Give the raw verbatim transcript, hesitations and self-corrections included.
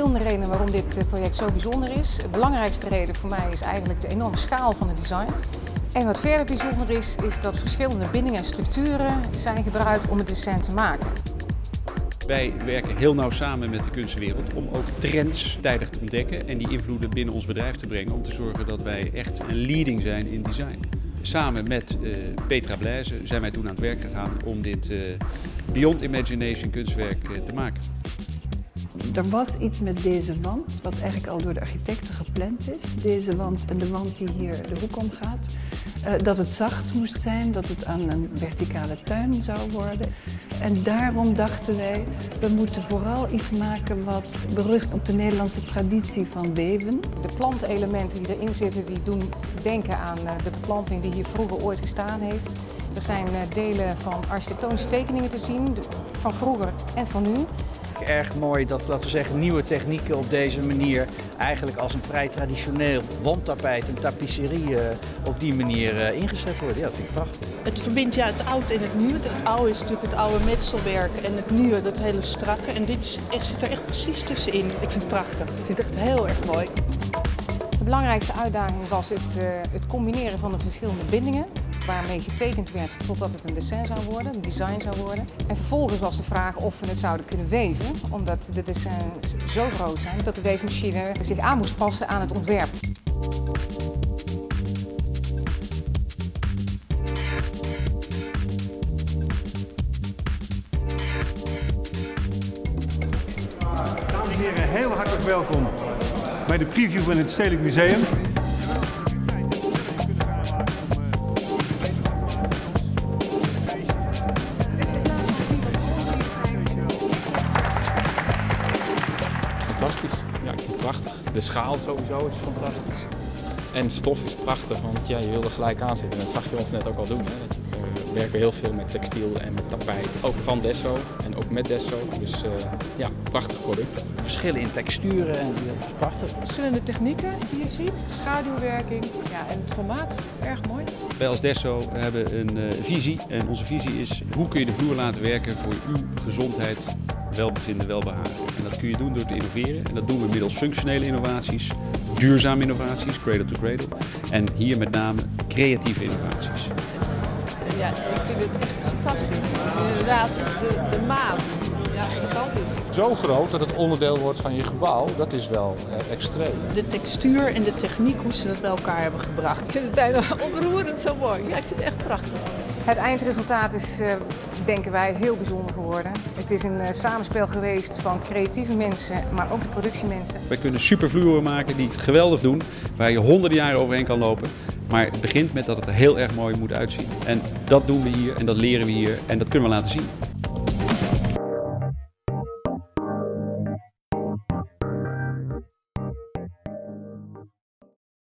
verschillende redenen waarom dit project zo bijzonder is. De belangrijkste reden voor mij is eigenlijk de enorme schaal van het design. En wat verder bijzonder is, is dat verschillende bindingen en structuren zijn gebruikt om het design te maken. Wij werken heel nauw samen met de kunstwereld om ook trends tijdig te ontdekken en die invloeden binnen ons bedrijf te brengen om te zorgen dat wij echt een leading zijn in design. Samen met uh, Petra Blaisse zijn wij toen aan het werk gegaan om dit uh, Beyond Imagination kunstwerk uh, te maken. Er was iets met deze wand, wat eigenlijk al door de architecten gepland is. Deze wand en de wand die hier de hoek om gaat. Uh, dat het zacht moest zijn, dat het aan een verticale tuin zou worden. En daarom dachten wij, we moeten vooral iets maken wat berust op de Nederlandse traditie van weven. De plantelementen die erin zitten, die doen denken aan de beplanting die hier vroeger ooit gestaan heeft. Er zijn delen van architectonische tekeningen te zien, van vroeger en van nu. Erg mooi dat, laten we zeggen, nieuwe technieken op deze manier eigenlijk als een vrij traditioneel wandtapijt en tapisserie op die manier ingezet worden. Ja, dat vind ik prachtig. Het verbindt ja, het oud en het nieuw. Het oude is natuurlijk het oude metselwerk en het nieuwe, dat hele strakke. En dit is echt, zit er echt precies tussenin. Ik vind het prachtig. Ik vind het echt heel erg mooi. De belangrijkste uitdaging was het, uh, het combineren van de verschillende bindingen. Waarmee getekend werd totdat het een dessin zou worden, een design zou worden. En vervolgens was de vraag of we het zouden kunnen weven, omdat de dessins zo groot zijn dat de weefmachine zich aan moest passen aan het ontwerp. Dames en heren, heel hartelijk welkom bij de preview van het Stedelijk Museum. Fantastisch. Ja, ik vind het prachtig. De schaal sowieso is fantastisch. En de stof is prachtig, want ja, je wil er gelijk aan zitten. En dat zag je ons net ook al doen. Hè? We werken heel veel met textiel en met tapijt. Ook van Desso en ook met Desso. Dus uh, ja, prachtig product. Verschillen in texturen en dat is prachtig. Verschillende technieken die je ziet, schaduwwerking ja, en het formaat. Erg mooi. Wij als Desso hebben een uh, visie. En onze visie is hoe kun je de vloer laten werken voor uw gezondheid. Welbevinden, welbehagen. En dat kun je doen door te innoveren. En dat doen we middels functionele innovaties, duurzame innovaties, cradle to cradle. En hier met name creatieve innovaties. Ja, ik vind het echt fantastisch. Inderdaad, de, de maat. Ja, gigantisch. Zo groot dat het onderdeel wordt van je gebouw, dat is wel eh, extreem. De textuur en de techniek, hoe ze dat bij elkaar hebben gebracht. Ik vind het bijna ontroerend zo mooi. Ja, ik vind het echt prachtig. Het eindresultaat is, uh, denken wij, heel bijzonder geworden. Het is een uh, samenspel geweest van creatieve mensen, maar ook de productiemensen. Wij kunnen supervloeren maken die het geweldig doen, waar je honderden jaren overheen kan lopen. Maar het begint met dat het er heel erg mooi moet uitzien. En dat doen we hier en dat leren we hier en dat kunnen we laten zien.